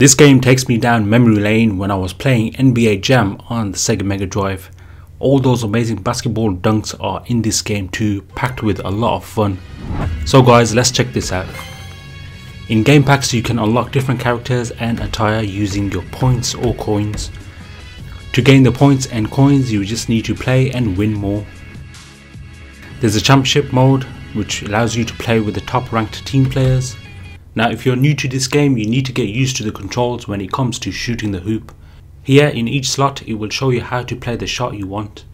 This game takes me down memory lane when I was playing NBA Jam on the Sega Mega Drive. All those amazing basketball dunks are in this game too, packed with a lot of fun. So guys, let's check this out. In game packs you can unlock different characters and attire using your points or coins. To gain the points and coins you just need to play and win more. There's a championship mode which allows you to play with the top ranked team players. Now if you're new to this game you need to get used to the controls when it comes to shooting the hoop. Here in each slot it will show you how to play the shot you want.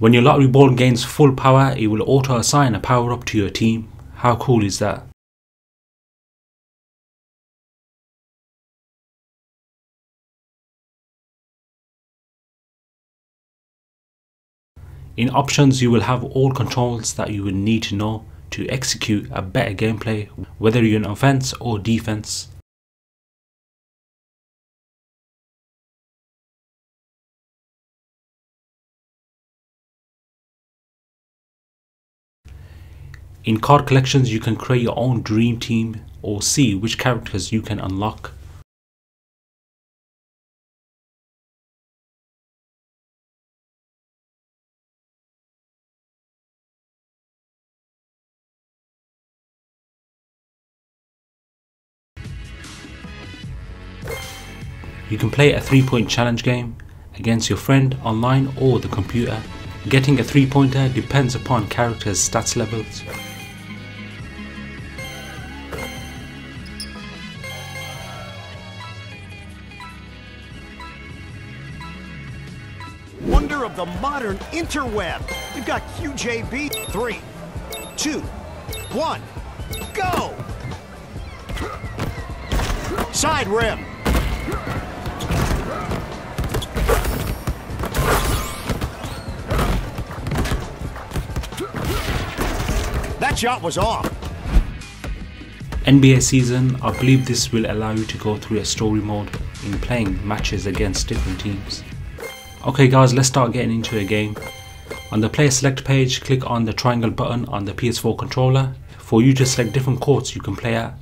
When your lottery ball gains full power it will auto assign a power up to your team. How cool is that? In options you will have all controls that you will need to know to execute a better gameplay, whether you're in offense or defense. In card collections you can create your own dream team or see which characters you can unlock. You can play a 3-point challenge game against your friend online or the computer. Getting a 3-pointer depends upon characters' stats levels. Wonder of the modern interweb. We've got QJB. 3, 2, 1, go! Side rim. That shot was off. NBA season, I believe this will allow you to go through a story mode in playing matches against different teams. Okay guys, let's start getting into a game. On the player select page, click on the triangle button on the PS4 controller for you to select different courts you can play at.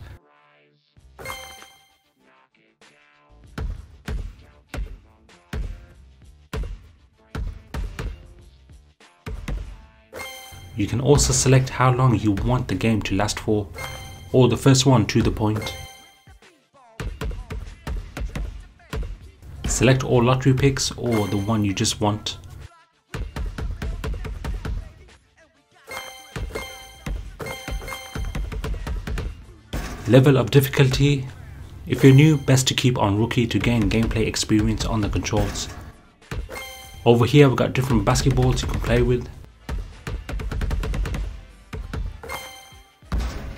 You can also select how long you want the game to last for, or the first one to the point. Select all lottery picks or the one you just want. Level of difficulty. If you're new, best to keep on rookie to gain gameplay experience on the controls. Over here we've got different basketballs you can play with.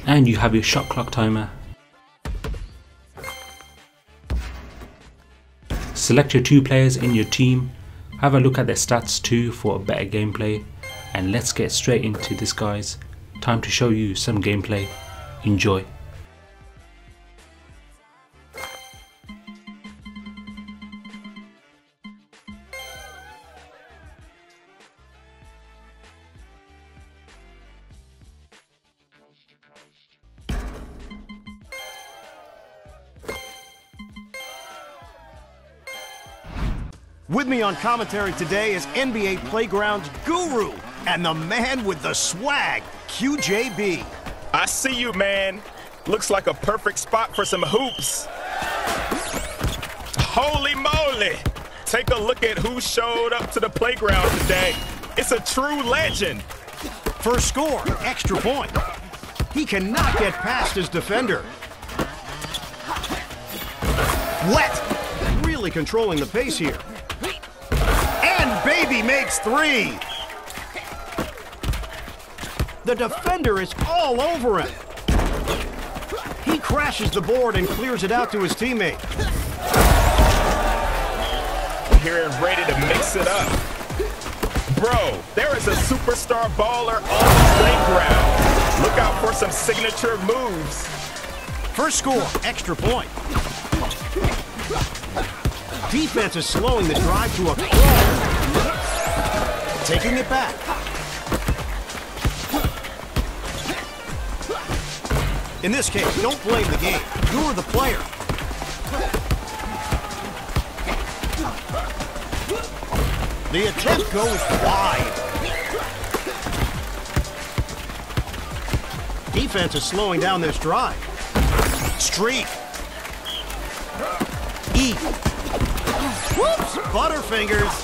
And you have your shot clock timer. Select your two players in your team, have a look at their stats too for a better gameplay, and let's get straight into this guys. Time to show you some gameplay. Enjoy. With me on commentary today is NBA Playground guru and the man with the swag, QJB. I see you, man. Looks like a perfect spot for some hoops. Holy moly! Take a look at who showed up to the playground today. It's a true legend. First score, extra point. He cannot get past his defender. Wet, really controlling the pace here. Baby makes three. The defender is all over him. He crashes the board and clears it out to his teammate. Here and ready to mix it up. Bro, there is a superstar baller on the playground. Look out for some signature moves. First score, extra point. Defense is slowing the drive to a crawl. Taking it back. In this case, don't blame the game. You're the player. The attempt goes wide. Defense is slowing down this drive. Streak. Eat. Whoops! Butterfingers.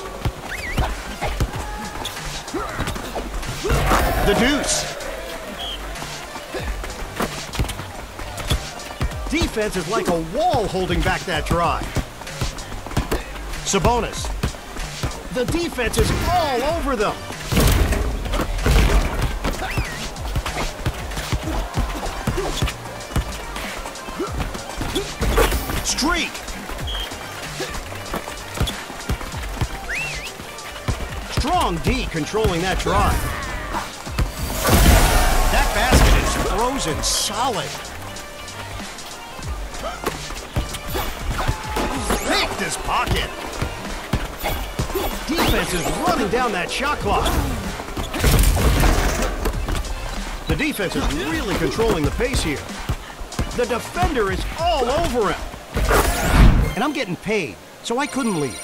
The deuce. Defense is like a wall holding back that drive. Sabonis. The defense is all over them. Streak. Strong D controlling that drive. That basket is frozen solid. Pick this pocket. Defense is running down that shot clock. The defense is really controlling the pace here. The defender is all over him. And I'm getting paid, so I couldn't leave.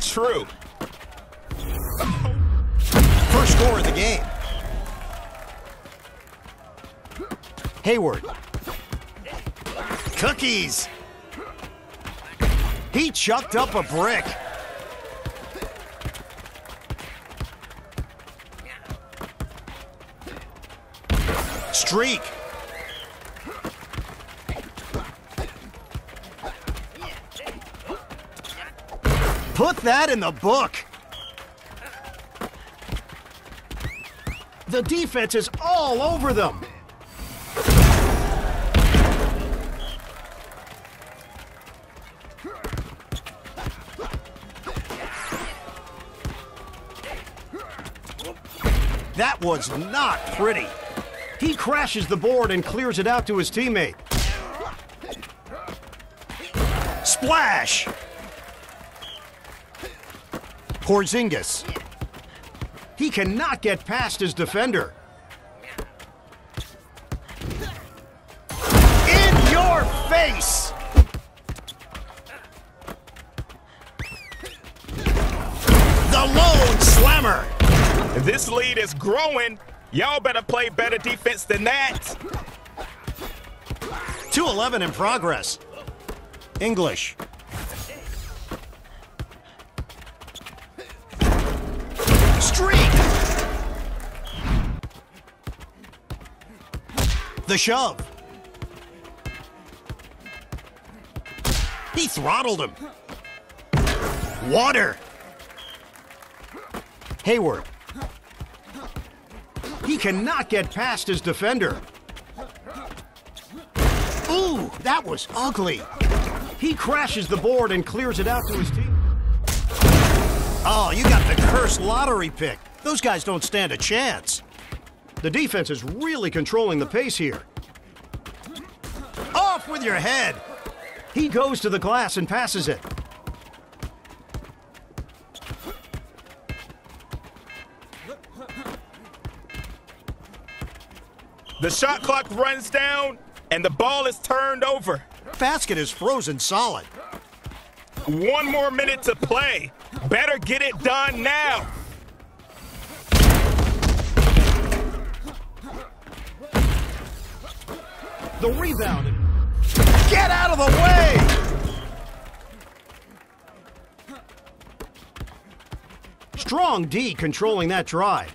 True. First score of the game. Hayward. Cookies. He chucked up a brick. Streak. Put that in the book. The defense is all over them. That was not pretty. He crashes the board and clears it out to his teammate. Splash! Porzingis. He cannot get past his defender. In your face! The lone slammer! This lead is growing. Y'all better play better defense than that. 2-11 in progress. English. Streak. The shove. He throttled him. Water. Hayward. He cannot get past his defender. Ooh, that was ugly. He crashes the board and clears it out to his team. Oh, you got the cursed lottery pick. Those guys don't stand a chance. The defense is really controlling the pace here. Off with your head. He goes to the glass and passes it. The shot clock runs down, and the ball is turned over. Basket is frozen solid. 1 more minute to play. Better get it done now. The rebound. Get out of the way! Strong D controlling that drive.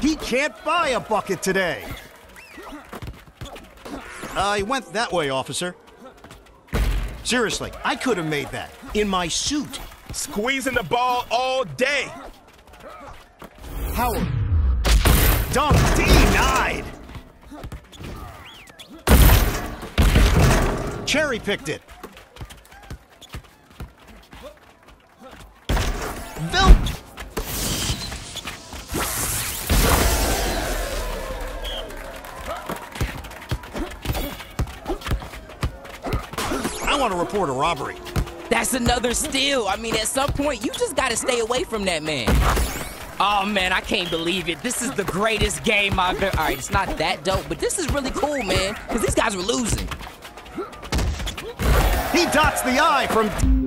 He can't buy a bucket today. He went that way, officer. Seriously, I could have made that in my suit. Squeezing the ball all day. Howard. Dunk denied. Cherry picked it. Vilt. I want to report a robbery. That's another steal. I mean, at some point, you just gotta stay away from that man. Oh, man, I can't believe it. This is the greatest game I've ever... All right, it's not that dope, but this is really cool, man, because these guys were losing. He dots the I from...